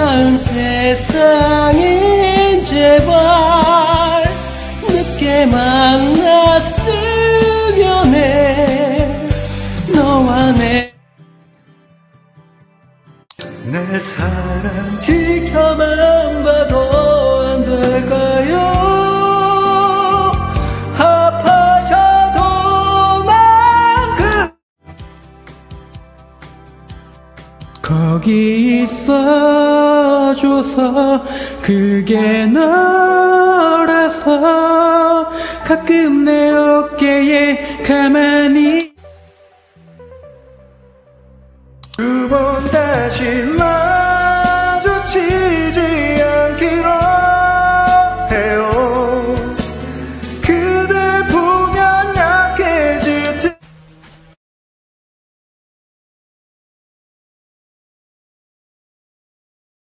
참 세상에 제발 늦게 만났으면 해. 너와 내 사랑 지켜만 봐도 안 될까요? 거기 있어줘서 그게 너라서 가끔 내 어깨에 가만히 두 번 다시